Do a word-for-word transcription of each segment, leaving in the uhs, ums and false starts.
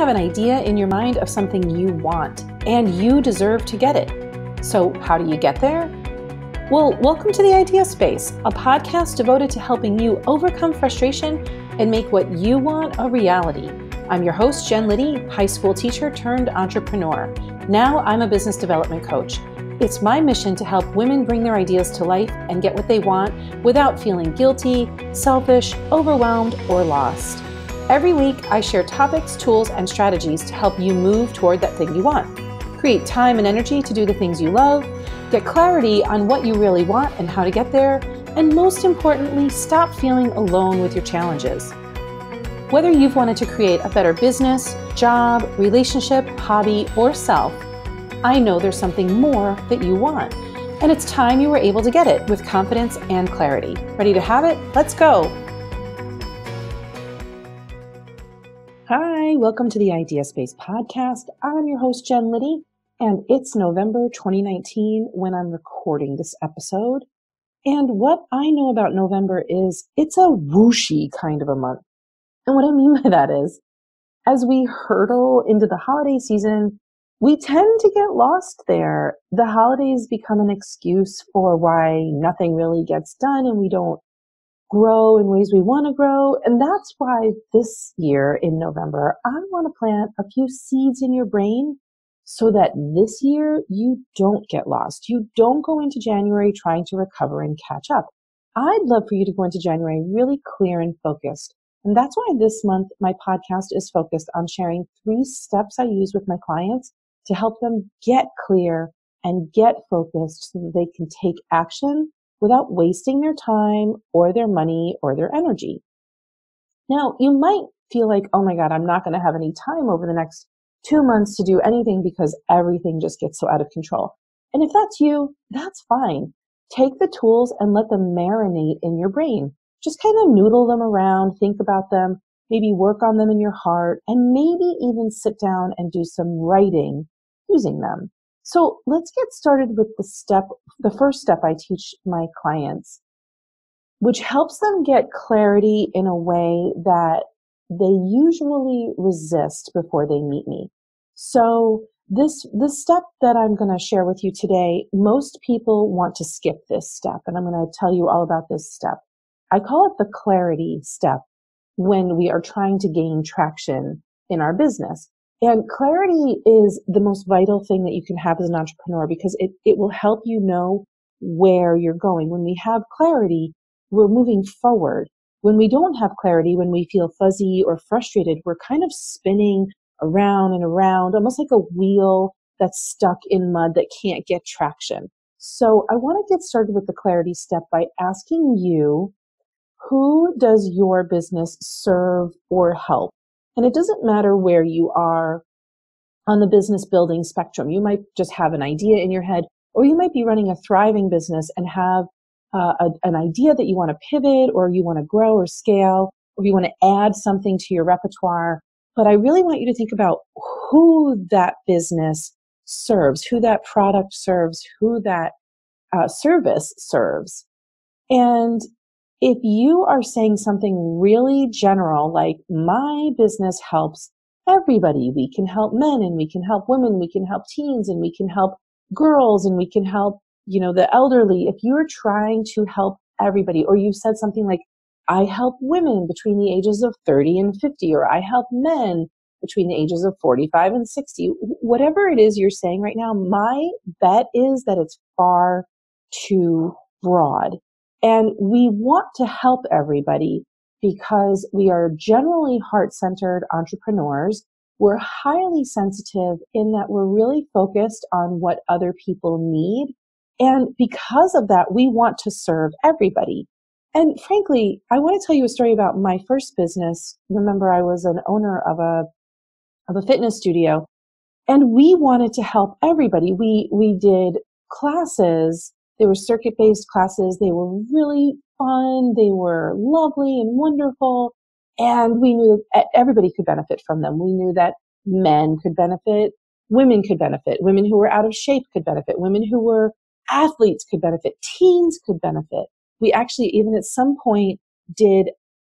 have an idea in your mind of something you want, and you deserve to get it. So how do you get there? Well, welcome to the Idea Space, a podcast devoted to helping you overcome frustration and make what you want a reality. I'm your host, Jen Liddy, high school teacher turned entrepreneur. Now I'm a business development coach. It's my mission to help women bring their ideas to life and get what they want without feeling guilty, selfish, overwhelmed, or lost. Every week, I share topics, tools, and strategies to help you move toward that thing you want, create time and energy to do the things you love, get clarity on what you really want and how to get there, and most importantly, stop feeling alone with your challenges. Whether you've wanted to create a better business, job, relationship, hobby, or self, I know there's something more that you want, and it's time you were able to get it with confidence and clarity. Ready to have it? Let's go. Hi, welcome to the Idea Space podcast. I'm your host, Jen Liddy, and it's November twenty nineteen when I'm recording this episode. And what I know about November is it's a whooshy kind of a month. And what I mean by that is, as we hurtle into the holiday season, we tend to get lost there. The holidays become an excuse for why nothing really gets done and we don't grow in ways we want to grow. And that's why this year in November, I want to plant a few seeds in your brain so that this year you don't get lost. You don't go into January trying to recover and catch up. I'd love for you to go into January really clear and focused. And that's why this month my podcast is focused on sharing three steps I use with my clients to help them get clear and get focused so that they can take action without wasting their time or their money or their energy. Now, you might feel like, oh my God, I'm not going to have any time over the next two months to do anything because everything just gets so out of control. And if that's you, that's fine. Take the tools and let them marinate in your brain. Just kind of noodle them around, think about them, maybe work on them in your heart, and maybe even sit down and do some writing using them. So let's get started with the step, the first step I teach my clients, which helps them get clarity in a way that they usually resist before they meet me. So this, this step that I'm going to share with you today, most people want to skip this step, and I'm going to tell you all about this step. I call it the clarity step when we are trying to gain traction in our business. And clarity is the most vital thing that you can have as an entrepreneur because it, it will help you know where you're going. When we have clarity, we're moving forward. When we don't have clarity, when we feel fuzzy or frustrated, we're kind of spinning around and around, almost like a wheel that's stuck in mud that can't get traction. So I want to get started with the clarity step by asking you, who does your business serve or help? And it doesn't matter where you are on the business building spectrum. You might just have an idea in your head, or you might be running a thriving business and have uh, a, an idea that you want to pivot, or you want to grow or scale, or you want to add something to your repertoire. But I really want you to think about who that business serves, who that product serves, who that uh, service serves. And if you are saying something really general, like my business helps everybody, we can help men and we can help women, we can help teens and we can help girls and we can help, you know, the elderly. If you're trying to help everybody, or you've said something like, I help women between the ages of thirty and fifty, or I help men between the ages of forty-five and sixty, whatever it is you're saying right now, my bet is that it's far too broad. And we want to help everybody because we are generally heart-centered entrepreneurs. We're highly sensitive in that we're really focused on what other people need. And because of that, we want to serve everybody. And frankly, I want to tell you a story about my first business. Remember, I was an owner of a, of a fitness studio, and we wanted to help everybody. We, we did classes. They were circuit-based classes. They were really fun. They were lovely and wonderful. And we knew that everybody could benefit from them. We knew that men could benefit. Women could benefit. Women who were out of shape could benefit. Women who were athletes could benefit. Teens could benefit. We actually, even at some point, did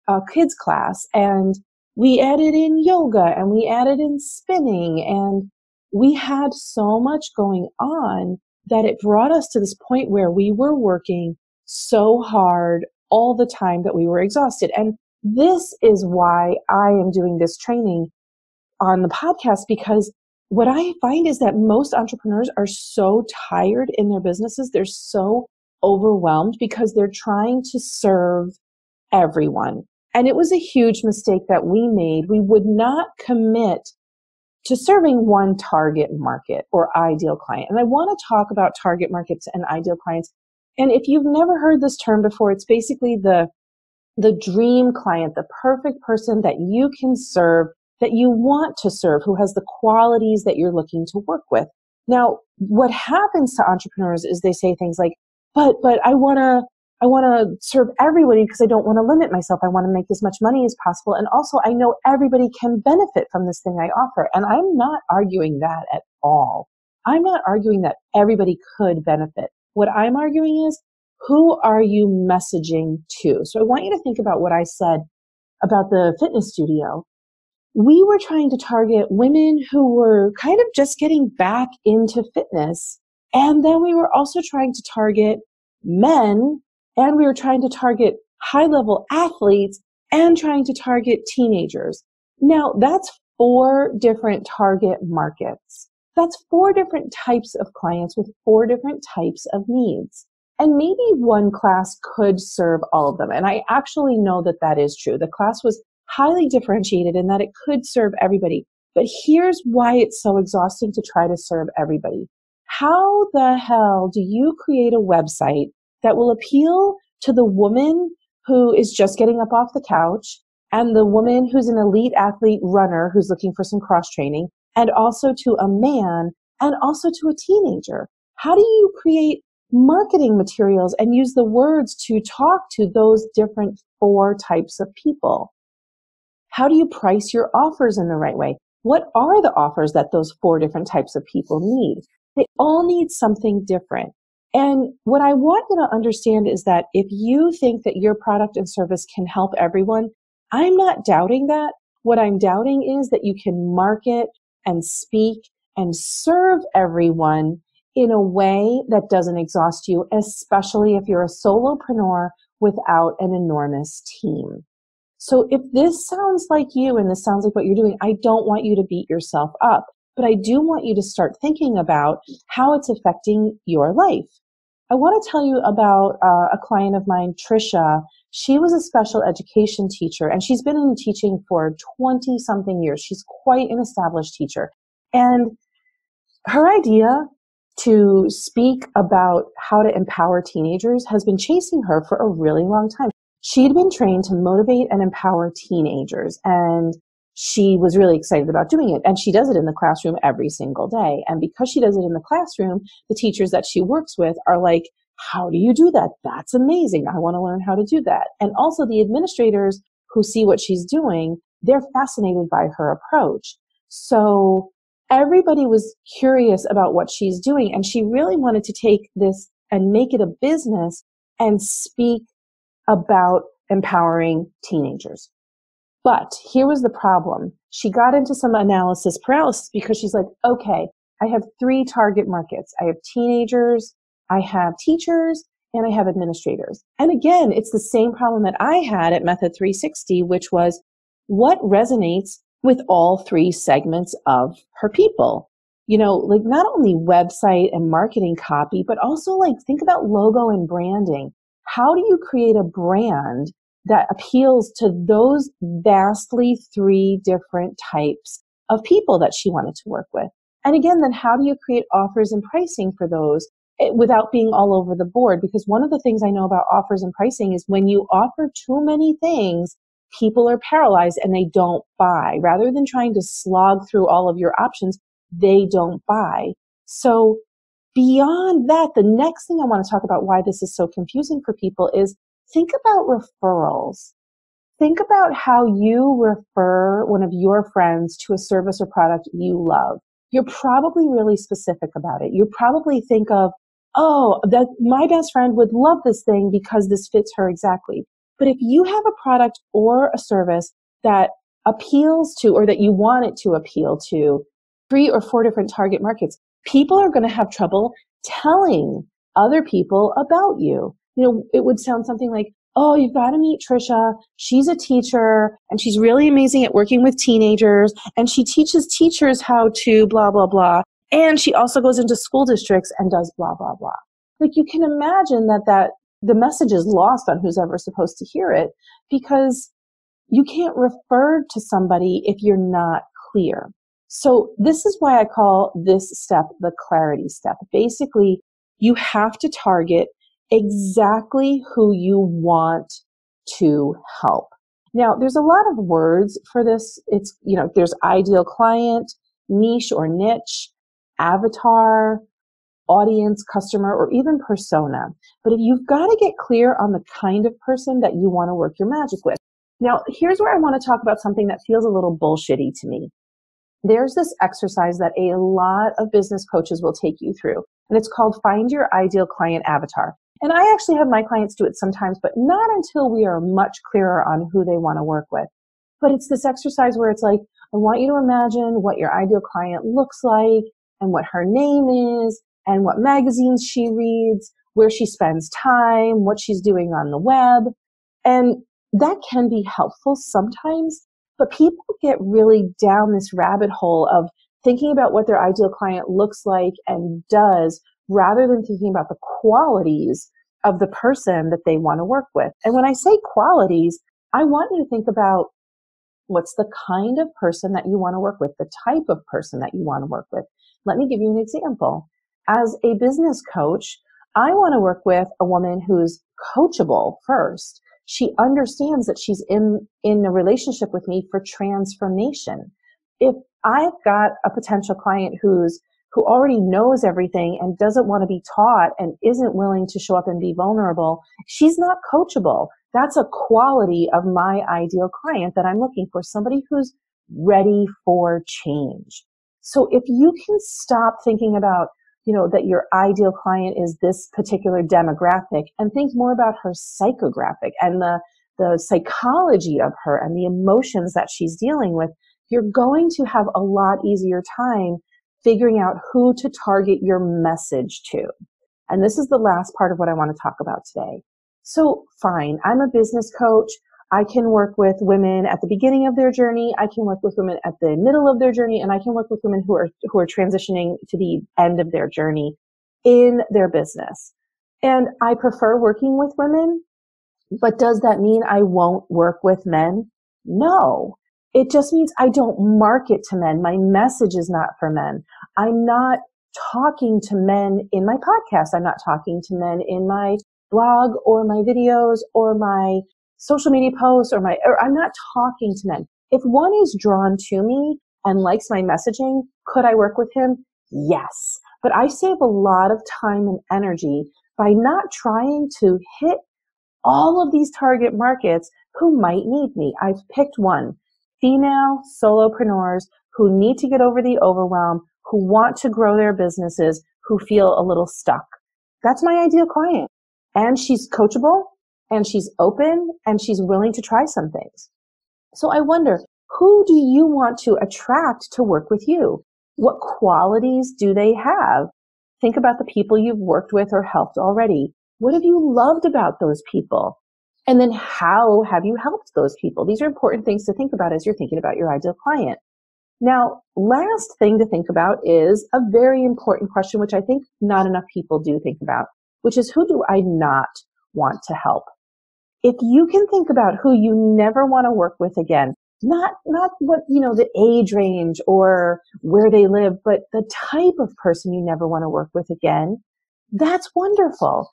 a kids class. And we added in yoga and we added in spinning, and we had so much going on that it brought us to this point where we were working so hard all the time that we were exhausted. And this is why I am doing this training on the podcast, because what I find is that most entrepreneurs are so tired in their businesses. They're so overwhelmed because they're trying to serve everyone. And it was a huge mistake that we made. We would not commit to serving one target market or ideal client. And I want to talk about target markets and ideal clients. And if you've never heard this term before, it's basically the, the dream client, the perfect person that you can serve, that you want to serve, who has the qualities that you're looking to work with. Now, what happens to entrepreneurs is they say things like, but, but I want to, I want to serve everybody because I don't want to limit myself. I want to make as much money as possible. And also, I know everybody can benefit from this thing I offer. And I'm not arguing that at all. I'm not arguing that everybody could benefit. What I'm arguing is, who are you messaging to? So I want you to think about what I said about the fitness studio. We were trying to target women who were kind of just getting back into fitness. And then we were also trying to target men. And we were trying to target high-level athletes and trying to target teenagers. Now, that's four different target markets. That's four different types of clients with four different types of needs. And maybe one class could serve all of them. And I actually know that that is true. The class was highly differentiated in that it could serve everybody. But here's why it's so exhausting to try to serve everybody. How the hell do you create a website that will appeal to the woman who is just getting up off the couch and the woman who's an elite athlete runner who's looking for some cross training, and also to a man and also to a teenager? How do you create marketing materials and use the words to talk to those different four types of people? How do you price your offers in the right way? What are the offers that those four different types of people need? They all need something different. And what I want you to understand is that if you think that your product and service can help everyone, I'm not doubting that. What I'm doubting is that you can market and speak and serve everyone in a way that doesn't exhaust you, especially if you're a solopreneur without an enormous team. So if this sounds like you and this sounds like what you're doing, I don't want you to beat yourself up. But I do want you to start thinking about how it's affecting your life. I want to tell you about uh, a client of mine, Trisha. She was a special education teacher, and she's been in teaching for twenty-something years. She's quite an established teacher. And her idea to speak about how to empower teenagers has been chasing her for a really long time. She'd been trained to motivate and empower teenagers, and she was really excited about doing it, and she does it in the classroom every single day. And because she does it in the classroom, the teachers that she works with are like, how do you do that? That's amazing. I want to learn how to do that. And also the administrators who see what she's doing, they're fascinated by her approach. So everybody was curious about what she's doing, and she really wanted to take this and make it a business and speak about empowering teenagers. But here was the problem. She got into some analysis paralysis because she's like, okay, I have three target markets. I have teenagers, I have teachers, and I have administrators. And again, it's the same problem that I had at Method three sixty, which was what resonates with all three segments of her people. You know, like not only website and marketing copy, but also like think about logo and branding. How do you create a brand that appeals to those vastly three different types of people that she wanted to work with? And again, then how do you create offers and pricing for those without being all over the board? Because one of the things I know about offers and pricing is when you offer too many things, people are paralyzed and they don't buy. Rather than trying to slog through all of your options, they don't buy. So beyond that, the next thing I want to talk about why this is so confusing for people is think about referrals. Think about how you refer one of your friends to a service or product you love. You're probably really specific about it. You probably think of, oh, that my best friend would love this thing because this fits her exactly. But if you have a product or a service that appeals to, or that you want it to appeal to, three or four different target markets, people are going to have trouble telling other people about you. You know, it would sound something like, oh, you've got to meet Trisha. She's a teacher and she's really amazing at working with teenagers and she teaches teachers how to blah, blah, blah. And she also goes into school districts and does blah, blah, blah. Like, you can imagine that that the message is lost on who's ever supposed to hear it, because you can't refer to somebody if you're not clear. So this is why I call this step the clarity step. Basically, you have to target exactly who you want to help. Now, there's a lot of words for this. It's, you know, there's ideal client, niche or niche, avatar, audience, customer, or even persona. But if you've got to get clear on the kind of person that you want to work your magic with. Now, here's where I want to talk about something that feels a little bullshitty to me. There's this exercise that a lot of business coaches will take you through, and it's called Find Your Ideal Client Avatar. And I actually have my clients do it sometimes, but not until we are much clearer on who they want to work with. But it's this exercise where it's like, I want you to imagine what your ideal client looks like and what her name is and what magazines she reads, where she spends time, what she's doing on the web. And that can be helpful sometimes, but people get really down this rabbit hole of thinking about what their ideal client looks like and does, rather than thinking about the qualities of the person that they want to work with. And when I say qualities, I want you to think about what's the kind of person that you want to work with, the type of person that you want to work with. Let me give you an example. As a business coach, I want to work with a woman who's coachable first. She understands that she's in, in a relationship with me for transformation. If I've got a potential client who's who already knows everything and doesn't want to be taught and isn't willing to show up and be vulnerable, she's not coachable. That's a quality of my ideal client that I'm looking for, somebody who's ready for change. So if you can stop thinking about, you know, that your ideal client is this particular demographic and think more about her psychographic and the, the psychology of her and the emotions that she's dealing with, you're going to have a lot easier time figuring out who to target your message to. And this is the last part of what I want to talk about today. So fine, I'm a business coach. I can work with women at the beginning of their journey. I can work with women at the middle of their journey, and I can work with women who are, who are transitioning to the end of their journey in their business. And I prefer working with women, but does that mean I won't work with men? No. It just means I don't market to men. My message is not for men. I'm not talking to men in my podcast. I'm not talking to men in my blog or my videos or my social media posts or my, or I'm not talking to men. If one is drawn to me and likes my messaging, could I work with him? Yes. But I save a lot of time and energy by not trying to hit all of these target markets who might need me. I've picked one. Female solopreneurs who need to get over the overwhelm, who want to grow their businesses, who feel a little stuck. That's my ideal client. And she's coachable, and she's open, and she's willing to try some things. So I wonder, who do you want to attract to work with you? What qualities do they have? Think about the people you've worked with or helped already. What have you loved about those people? And then how have you helped those people? These are important things to think about as you're thinking about your ideal client. Now, last thing to think about is a very important question, which I think not enough people do think about, which is, who do I not want to help? If you can think about who you never want to work with again, not, not what, you know, the age range or where they live, but the type of person you never want to work with again, that's wonderful.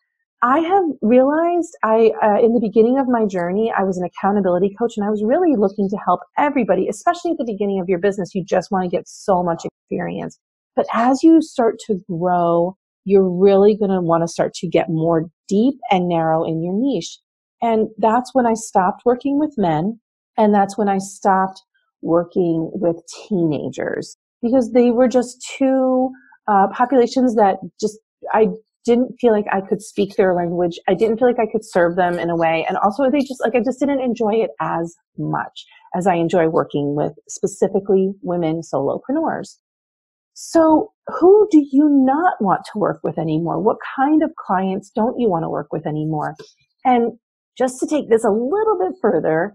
I have realized I, uh, in the beginning of my journey, I was an accountability coach, and I was really looking to help everybody, especially at the beginning of your business. You just want to get so much experience. But as you start to grow, you're really going to want to start to get more deep and narrow in your niche. And that's when I stopped working with men, and that's when I stopped working with teenagers, because they were just two uh, populations that just I didn't feel like I could speak their language. I didn't feel like I could serve them in a way. And also they just like, I just didn't enjoy it as much as I enjoy working with specifically women solopreneurs. So who do you not want to work with anymore? What kind of clients don't you want to work with anymore? And just to take this a little bit further,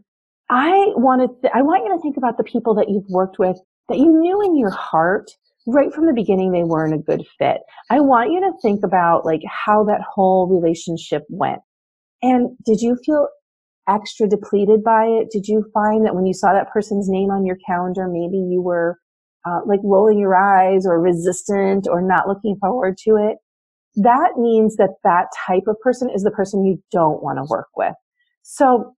I wanted, th- I want you to think about the people that you've worked with that you knew in your heart right from the beginning they weren't a good fit. I want you to think about like how that whole relationship went. And did you feel extra depleted by it? Did you find that when you saw that person's name on your calendar, maybe you were uh, like rolling your eyes or resistant or not looking forward to it? That means that that type of person is the person you don't want to work with. So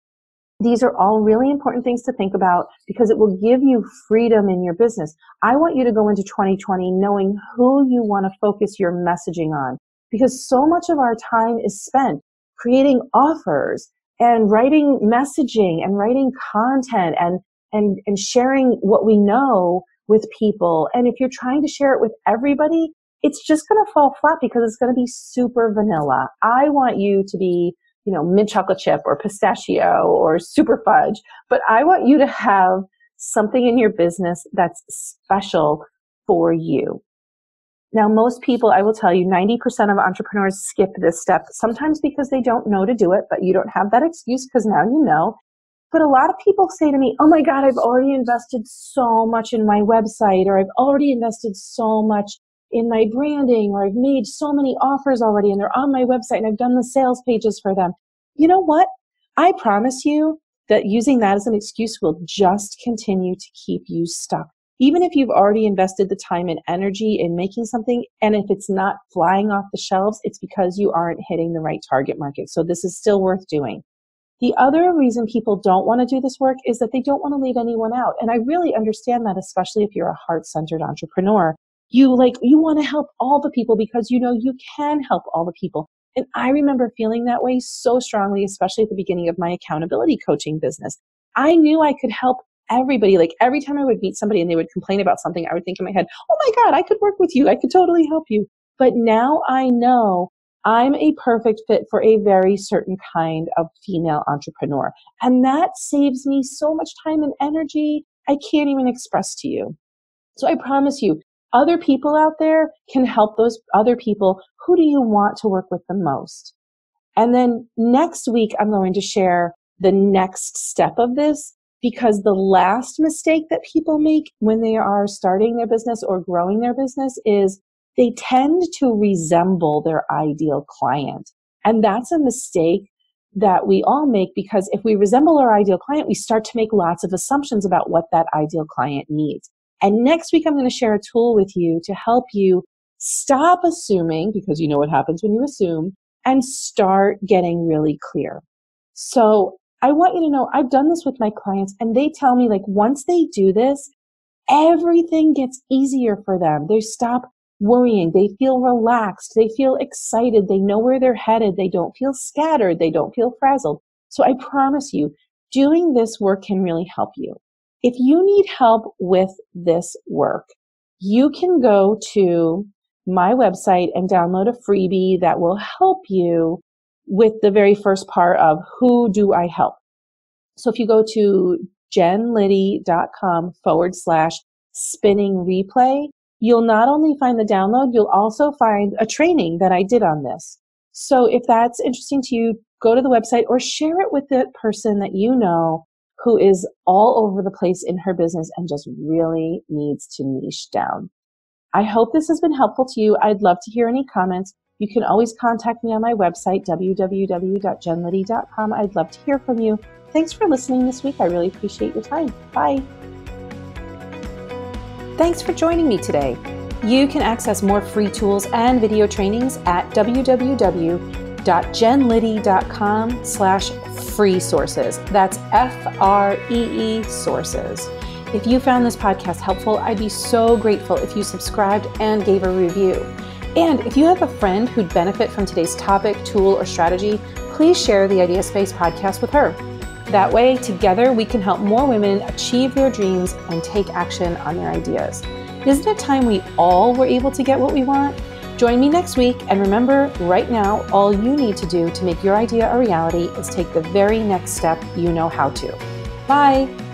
these are all really important things to think about because it will give you freedom in your business. I want you to go into twenty twenty knowing who you want to focus your messaging on, because so much of our time is spent creating offers and writing messaging and writing content and, and, and sharing what we know with people. And if you're trying to share it with everybody, it's just going to fall flat because it's going to be super vanilla. I want you to be, you know, mint chocolate chip or pistachio or super fudge, but I want you to have something in your business that's special for you. Now, most people, I will tell you, ninety percent of entrepreneurs skip this step, sometimes because they don't know to do it, but you don't have that excuse because now you know. But a lot of people say to me, oh my God, I've already invested so much in my website, or I've already invested so much in my branding, or I've made so many offers already and they're on my website and I've done the sales pages for them. You know what? I promise you that using that as an excuse will just continue to keep you stuck. Even if you've already invested the time and energy in making something, and if it's not flying off the shelves, it's because you aren't hitting the right target market. So this is still worth doing. The other reason people don't want to do this work is that they don't want to leave anyone out. And I really understand that, especially if you're a heart-centered entrepreneur. You like, you want to help all the people because you know you can help all the people. And I remember feeling that way so strongly, especially at the beginning of my accountability coaching business. I knew I could help everybody. Like every time I would meet somebody and they would complain about something, I would think in my head, oh my God, I could work with you. I could totally help you. But now I know I'm a perfect fit for a very certain kind of female entrepreneur. And that saves me so much time and energy I can't even express to you. So I promise you, other people out there can help those other people. Who do you want to work with the most? And then next week, I'm going to share the next step of this, because the last mistake that people make when they are starting their business or growing their business is they tend to resemble their ideal client. And that's a mistake that we all make, because if we resemble our ideal client, we start to make lots of assumptions about what that ideal client needs. And next week, I'm going to share a tool with you to help you stop assuming, because you know what happens when you assume, and start getting really clear. So I want you to know I've done this with my clients, and they tell me, like, once they do this, everything gets easier for them. They stop worrying. They feel relaxed. They feel excited. They know where they're headed. They don't feel scattered. They don't feel frazzled. So I promise you, doing this work can really help you. If you need help with this work, you can go to my website and download a freebie that will help you with the very first part of who do I help. So if you go to jenliddy.com forward slash spinning replay, you'll not only find the download, you'll also find a training that I did on this. So if that's interesting to you, go to the website or share it with the person that you know who is all over the place in her business and just really needs to niche down. I hope this has been helpful to you. I'd love to hear any comments. You can always contact me on my website, w w w dot jen liddy dot com. I'd love to hear from you. Thanks for listening this week. I really appreciate your time. Bye. Thanks for joining me today. You can access more free tools and video trainings at w w w dot jen liddy dot com slash free sources. That's F R E E sources. If you found this podcast helpful, I'd be so grateful if you subscribed and gave a review. And if you have a friend who'd benefit from today's topic, tool, or strategy, please share the Idea Space podcast with her. That way, together, we can help more women achieve their dreams and take action on their ideas. Isn't it time we all were able to get what we want? Join me next week, and remember, right now, all you need to do to make your idea a reality is take the very next step you know how to. Bye.